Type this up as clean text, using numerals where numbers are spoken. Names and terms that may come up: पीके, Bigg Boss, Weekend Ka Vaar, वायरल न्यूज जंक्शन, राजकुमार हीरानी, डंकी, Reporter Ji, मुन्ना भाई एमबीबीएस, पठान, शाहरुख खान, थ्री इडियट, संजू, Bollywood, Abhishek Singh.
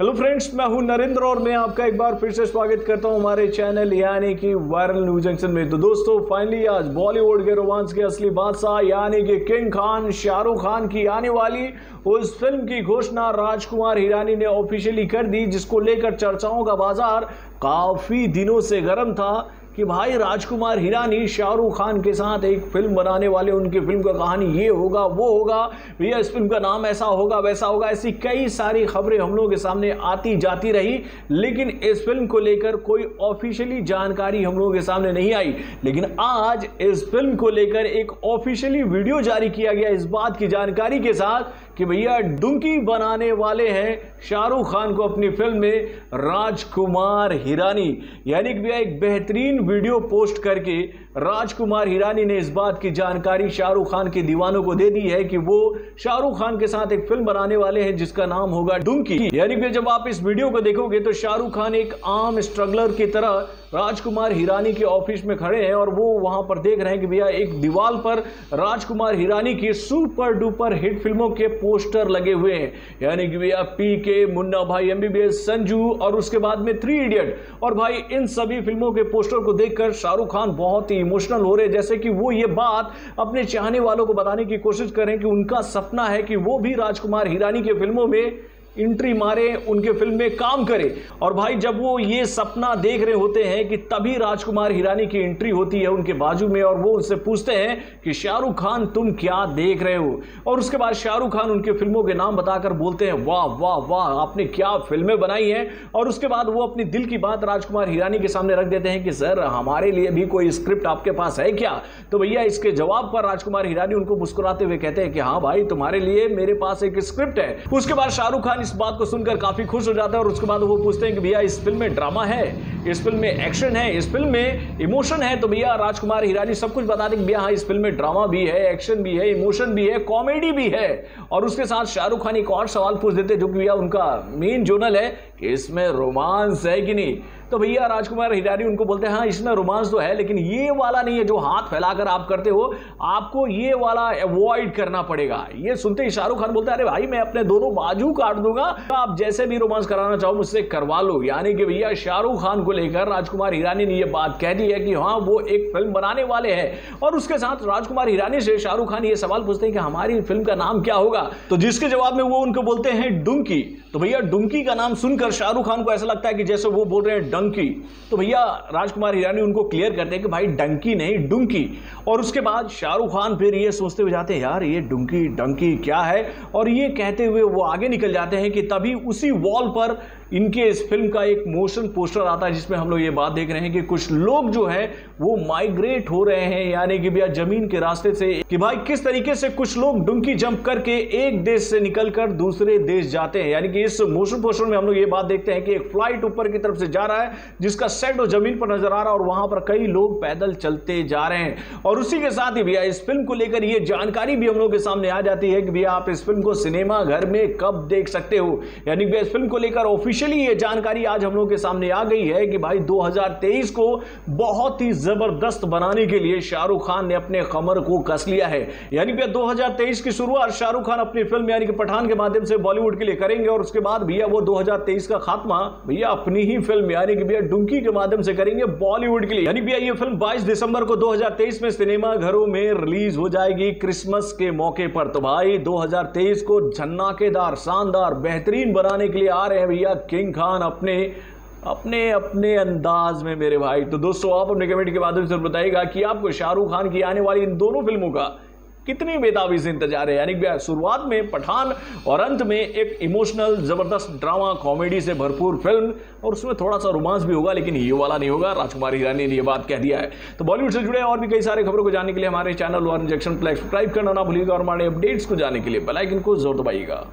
Hello friends, मैं हूं नरेंद्र और मैं आपका एक बार फिर से स्वागत करता हूं हमारे चैनल यानी कि वायरल न्यूज जंक्शन में। तो दोस्तों, फाइनली आज बॉलीवुड के रोमांस के असली बादशाह यानी कि किंग खान शाहरुख खान की आने वाली उस फिल्म की घोषणा राजकुमार हीरानी ने ऑफिशियली कर दी, जिसको लेकर चर्चाओं का बाजार काफी दिनों से गर्म था कि भाई राजकुमार हीरानी शाहरुख खान के साथ एक फिल्म बनाने वाले, उनकी फिल्म का कहानी ये होगा वो होगा, भैया इस फिल्म का नाम ऐसा होगा वैसा होगा, ऐसी कई सारी खबरें हम लोगों के सामने आती जाती रही। लेकिन इस फिल्म को लेकर कोई ऑफिशियली जानकारी हम लोगों के सामने नहीं आई। लेकिन आज इस फिल्म को लेकर एक ऑफिशियली वीडियो जारी किया गया इस बात की जानकारी के साथ कि भैया डंकी बनाने वाले हैं शाहरुख खान को अपनी फिल्म में राजकुमार हीरानी। यानी कि भैया एक बेहतरीन वीडियो पोस्ट करके राजकुमार हीरानी ने इस बात की जानकारी शाहरुख खान के दीवानों को दे दी है कि वो शाहरुख खान के साथ एक फिल्म बनाने वाले हैं जिसका नाम होगा डंकी। यानी कि जब आप इस वीडियो को देखोगे तो शाहरुख खान एक आम स्ट्रगलर की तरह राजकुमार हीरानी के ऑफिस में खड़े हैं और वो वहां पर देख रहे हैं कि भैया एक दीवार पर राजकुमार हीरानी की सुपर डुपर हिट फिल्मों के पोस्टर लगे हुए हैं। यानी कि भैया पीके, मुन्ना भाई एमबीबीएस, संजू और उसके बाद में थ्री इडियट। और भाई इन सभी फिल्मों के पोस्टर को देखकर शाहरुख खान बहुत ही इमोशनल हो रहे, जैसे कि वो ये बात अपने चाहने वालों को बताने की कोशिश करें कि उनका सपना है कि वो भी राजकुमार हीरानी के फिल्मों में एंट्री मारे, उनके फिल्म में काम करे। और भाई जब वो ये सपना देख रहे होते हैं कि तभी राजकुमार हीरानी की एंट्री होती है उनके बाजू में और वो उनसे पूछते हैं कि शाहरुख खान तुम क्या देख रहे हो। और उसके बाद शाहरुख खान उनके फिल्मों के नाम बताकर बोलते हैं वाह वाह वाह, आपने क्या फिल्में बनाई हैं। और उसके बाद वो अपनी दिल की बात राजकुमार हीरानी के सामने रख देते हैं कि सर हमारे लिए भी कोई स्क्रिप्ट आपके पास है क्या। तो भैया इसके जवाब पर राजकुमार हीरानी उनको मुस्कुराते हुए कहते हैं कि हाँ भाई, तुम्हारे लिए मेरे पास एक स्क्रिप्ट है। उसके बाद शाहरुख खान इस बात को सुनकर काफी खुश हो जाता है और उसके बाद वो पूछते हैं कि भैया इस फिल्म में ड्रामा है, इस फिल्म में एक्शन है, इस फिल्म में इमोशन है। तो भैया राजकुमार हीरानी सब कुछ बता दें कि भैया हाँ, इस फिल्म में ड्रामा भी है, एक्शन भी है, इमोशन भी है, कॉमेडी भी है। और उसके साथ शाहरुख खान एक और सवाल पूछ देते हैं जो कि भैया उनका मेन जोनल है कि इसमें रोमांस है कि नहीं। तो भैया राजकुमार हीरानी उनको बोलते हैं हाँ, इसमें रोमांस तो है, लेकिन ये वाला नहीं है जो हाथ फैलाकर आप करते हो, आपको ये वाला अवॉइड करना पड़ेगा। ये सुनते ही शाहरुख खान बोलते हैं अरे भाई, मैं अपने दोनों बाजू काट दूंगा, आप जैसे भी रोमांस कराना चाहो मुझसे करवा लो। यानी कि भैया शाहरुख खान को लेकर राजकुमार हीरानी ने यह बात कह दी है कि हाँ, वो एक फिल्म बनाने वाले हैं। और उसके साथ राजकुमार हीरानी से शाहरुख खान ये सवाल पूछते हैं कि हमारी फिल्म का नाम क्या होगा, तो जिसके जवाब में वो उनको बोलते हैं डंकी। तो भैया डंकी का नाम सुनकर शाहरुख खान को ऐसा लगता है कि जैसे वो बोल रहे हैं डंकी। तो भैया राजकुमार हीरानी उनको क्लियर करते हैं कि भाई डंकी नहीं डंकी। और उसके बाद शाहरुख खान फिर ये सोचते हुए जाते हैं यार ये डंकी डंकी क्या है। और ये कहते हुए वो आगे निकल जाते हैं कि तभी उसी वॉल पर इनके इस फिल्म का एक मोशन पोस्टर आता है जिसमें हम लोग ये बात देख रहे हैं कि कुछ लोग जो है वो माइग्रेट हो रहे हैं। यानी कि भैया जमीन के रास्ते से कि भाई किस तरीके से कुछ लोग डंकी जंप करके एक देश से निकलकर दूसरे देश जाते हैं। यानी कि इस मोशन पोस्टर में हम लोग ये बात देखते हैं कि एक फ्लाइट ऊपर की तरफ से जा रहा है जिसका शैडो जमीन पर नजर आ रहा है और वहां पर कई लोग पैदल चलते जा रहे हैं। और उसी के साथ ही भैया इस फिल्म को लेकर यह जानकारी भी हम लोगों के सामने आ जाती है कि भैया आप इस फिल्म को सिनेमा घर में कब देख सकते हो। यानी कि इस फिल्म को लेकर ऑफिशियल ये जानकारी आज हम लोगों के सामने आ गई है कि भाई 2023 को बहुत ही जबरदस्त बनाने के लिए शाहरुख खान ने अपने कमर को कस लिया है। यानी कि 2023 की शुरुआत शाहरुख खान अपनी फिल्म यानी कि पठान के माध्यम से बॉलीवुड के लिए करेंगे और उसके बाद भैया वो 2023 का खात्मा भैया अपनी ही फिल्म यानी कि भैया डंकी के माध्यम से करेंगे बॉलीवुड के लिए। यानी भैया ये फिल्म 22 दिसंबर को 2023 में सिनेमा घरों में रिलीज हो जाएगी क्रिसमस के मौके पर। तो भाई 2023 को झन्नाकेदार, शानदार, बेहतरीन बनाने के लिए आ रहे हैं भैया किंग खान अपने अपने अपने अंदाज में मेरे भाई। तो दोस्तों, आप अपने कमेंट के माध्यम से बताइएगा कि आपको शाहरुख खान की आने वाली इन दोनों फिल्मों का कितनी बेताबी से इंतजार है। यानी कि शुरुआत में पठान और अंत में एक इमोशनल जबरदस्त ड्रामा कॉमेडी से भरपूर फिल्म और उसमें थोड़ा सा रोमांस भी होगा, लेकिन ये वाला नहीं होगा। राजकुमार हीरानी ने ये बात कह दिया है। तो बॉलीवुड से जुड़े और भी कई सारे खबरों को जानने के लिए हमारे चैनल वायरल न्यूज जंक्शन को सब्सक्राइब करना ना भूलिएगा और हमारे अपडेट्स को जानने के लिए बेल आइकन को जरूर दबाइएगा।